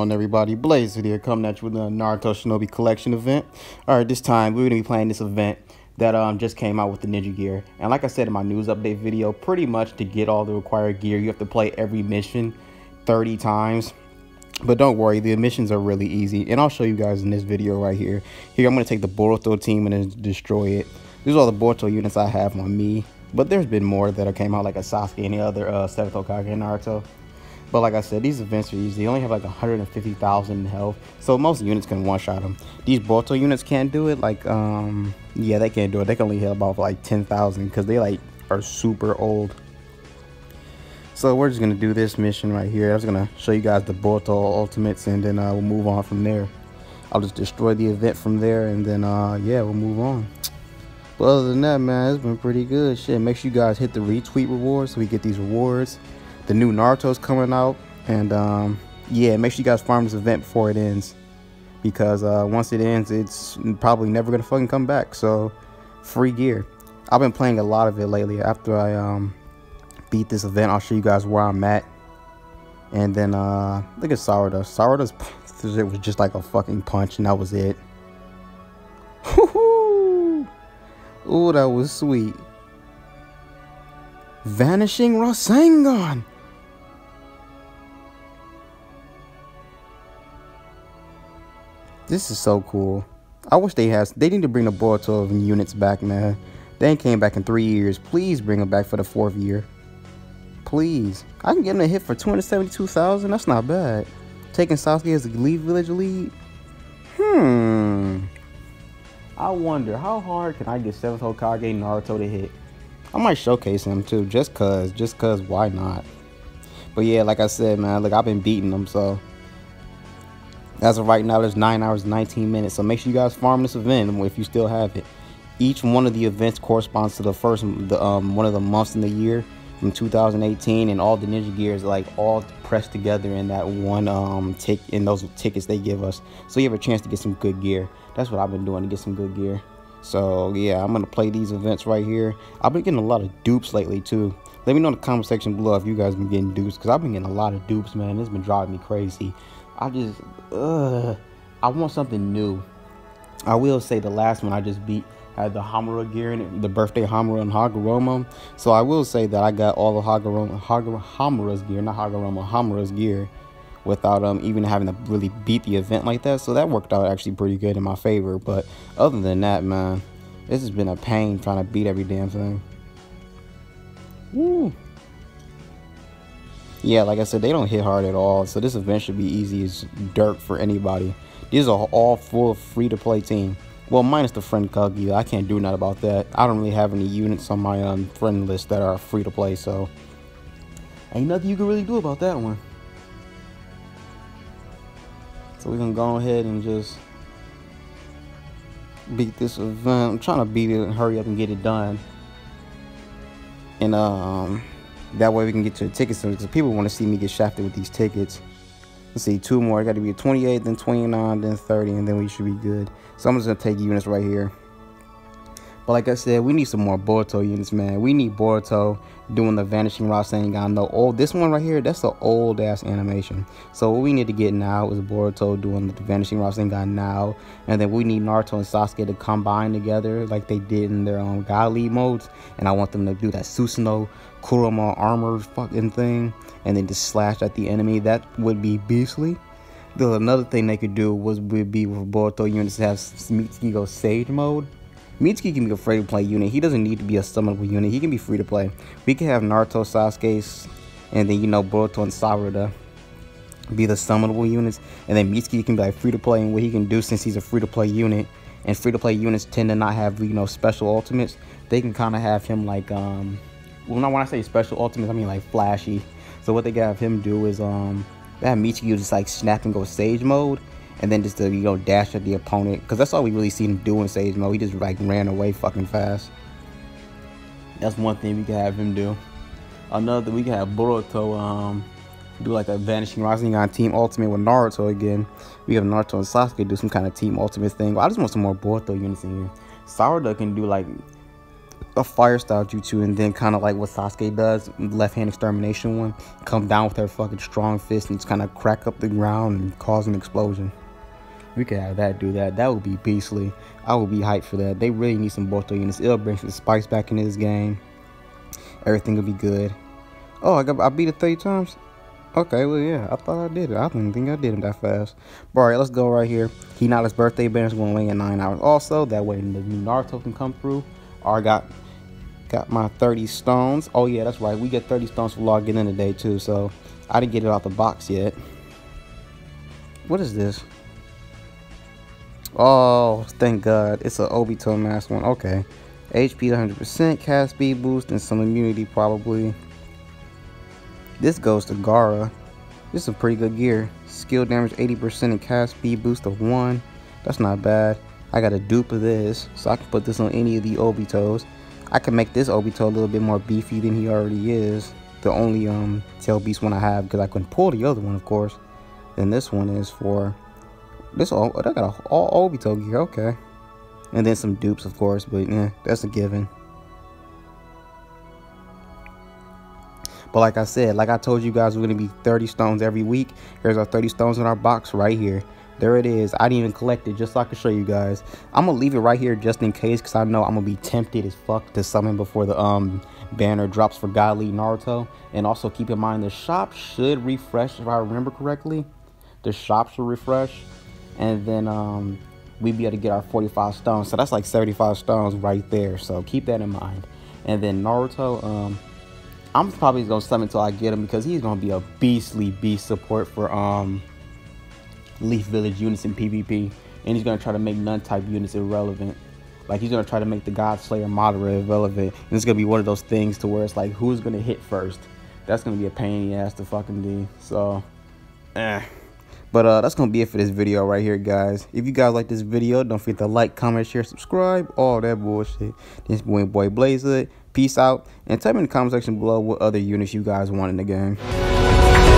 on, everybody? BlazeHood here, coming at you with the Naruto Shinobi Collection event. All right, this time we're gonna be playing this event that just came out with the ninja gear. And like I said in my news update video, pretty much to get all the required gear, you have to play every mission 30 times. But don't worry, the missions are really easy, and I'll show you guys in this video right here. Here, I'm gonna take the Boruto team and then destroy it. These are all the Boruto units I have on me. But there's been more that came out, like a Sasuke and the other Seventh Hokage Naruto. But like I said, these events are easy. They only have like 150,000 in health, so most units can one-shot them. These Boruto units can't do it. Like, yeah, they can't do it. They can only hit about like 10,000 because they like are super old. So we're just gonna do this mission right here. I was gonna show you guys the Boruto ultimates, and then we'll move on from there. I'll just destroy the event from there, and then yeah, we'll move on. But other than that, man, it's been pretty good. Shit, make sure you guys hit the retweet rewards so we get these rewards. The new Naruto's coming out, and yeah, make sure you guys farm this event before it ends, because once it ends, it's probably never gonna fucking come back. So free gear. I've been playing a lot of it lately. After I beat this event, I'll show you guys where I'm at. And then look at Sarada. Sarada's it was just like a fucking punch, and that was it. Ooh, that was sweet. Vanishing Rasengan. This is so cool. I wish they need to bring the Boruto units back, man. They ain't came back in 3 years. Please bring them back for the 4th year. Please. I can get them a hit for 272,000. That's not bad. Taking Sasuke as the lead village lead. I wonder how hard can I get 7th Hokage Naruto to hit. I might showcase him too, just cause why not. But yeah, like I said, man, look, I've been beating them. So as of right now, there's 9 hours and 19 minutes, so make sure you guys farm this event if you still have it. Each one of the events corresponds to the first one of the months in the year from 2018, and all the ninja gears like all pressed together in that one tick, in those tickets they give us, so you have a chance to get some good gear. That's what I've been doing, to get some good gear. So yeah, I'm gonna play these events right here. I've been getting a lot of dupes lately too. Let me know in the comment section below if you guys been getting dupes, because I've been getting a lot of dupes, man. It's been driving me crazy. I just I want something new. I will say the last one I just beat had the Hamura gear in it, the birthday Hamura and Hagoromo. So I will say that I got all the Hamura's gear, not Hagoromo, Hamura's gear, without even having to really beat the event like that. So that worked out actually pretty good in my favor. But other than that, man, this has been a pain trying to beat every damn thing. Woo. Yeah, like I said, they don't hit hard at all, so this event should be easy as dirt for anybody. These are all full free-to-play team. Well, minus the friend Kuggy, I can't do nothing about that. I don't really have any units on my friend list that are free-to-play, so ain't nothing you can really do about that one. So we're gonna go ahead and just beat this event. I'm trying to beat it and hurry up and get it done. And that way we can get to the tickets, because people want to see me get shafted with these tickets. Let's see, 2 more. I got to be a 28, then 29, then 30, and then we should be good. So I'm just gonna take units right here. But like I said, we need some more Boruto units, man. We need Boruto doing the Vanishing Rasengan. No, oh, this one right here, that's an old ass animation. So what we need to get now is Boruto doing the Vanishing Rasengan now, and then we need Naruto and Sasuke to combine together like they did in their own Gaara modes. And I want them to do that Susanoo Kurama armor fucking thing, and then just slash at the enemy. That would be beastly. Though another thing they could do would be with Boruto units to have Mitsuki go Sage Mode. Mitsuki can be a free-to-play unit. He doesn't need to be a summonable unit. He can be free-to-play. We can have Naruto, Sasuke, and then, you know, Boruto and Sarada be the summonable units. And then Mitsuki can be, like, free-to-play, and what he can do, since he's a free-to-play unit, and free-to-play units tend to not have, you know, special ultimates. They can kind of have him, like, well, not when I say special ultimates, I mean, like, flashy. So what they can have him do is, they have Mitsuki just, like, snap and go Sage Mode, and then just to, you know, dash at the opponent, because that's all we really seen him do in Sage Mode. He just like ran away fucking fast. That's one thing we can have him do. Another thing, we can have Boruto do like a Vanishing Rasengan team ultimate with Naruto again. We have Naruto and Sasuke do some kind of team ultimate thing. But I just want some more Boruto units in here. Sarada can do like a fire style jutsu, and then kind of like what Sasuke does, left hand extermination one, come down with her fucking strong fist and just kind of crack up the ground and cause an explosion. We could have that do that. That would be beastly. I would be hyped for that. They really need some Boruto units. It'll bring some spice back into this game. Everything will be good. Oh, I beat it 30 times. Okay, well, yeah, I thought I did it. I didn't think I did it that fast. But all right, let's go right here. Hinata's birthday banner is going away in 9 hours also. That way the new Naruto can come through. I got my 30 stones. Oh, yeah, that's right. We get 30 stones for logging in today, too. So I didn't get it out the box yet. What is this? Oh, thank God. It's an Obito mask one. Okay. HP 100%, cast speed boost, and some immunity probably. This goes to Gaara. This is some pretty good gear. Skill damage 80% and cast speed boost of 1. That's not bad. I got a dupe of this, so I can put this on any of the Obitos. I can make this Obito a little bit more beefy than he already is. The only tail beast one I have, because I couldn't pull the other one, of course. Then this one is for this. Oh, I got all Obito gear. Okay, and then some dupes, of course. But yeah, that's a given. But like I said, like I told you guys, we're going to be 30 stones every week. Here's our 30 stones in our box right here. There it is. I didn't even collect it just so I could show you guys. I'm going to leave it right here just in case, because I know I'm going to be tempted as fuck to summon before the banner drops for Godly Naruto. And also keep in mind, the shop should refresh, if I remember correctly. The shop should refresh. And then we'd be able to get our 45 stones. So that's like 75 stones right there. So keep that in mind. And then Naruto... I'm probably going to summon until I get him, because he's going to be a beastly beast support for Leaf Village units in PvP. And he's going to try to make Nun-type units irrelevant. Like, he's going to try to make the God Slayer Madara irrelevant. And it's going to be one of those things to where it's like, who's going to hit first? That's going to be a pain in the ass to fucking do. So, But that's going to be it for this video right here, guys. If you guys like this video, don't forget to like, comment, share, subscribe, all that bullshit. This boy BlazeHood. Peace out, and type in the comment section below what other units you guys want in the game.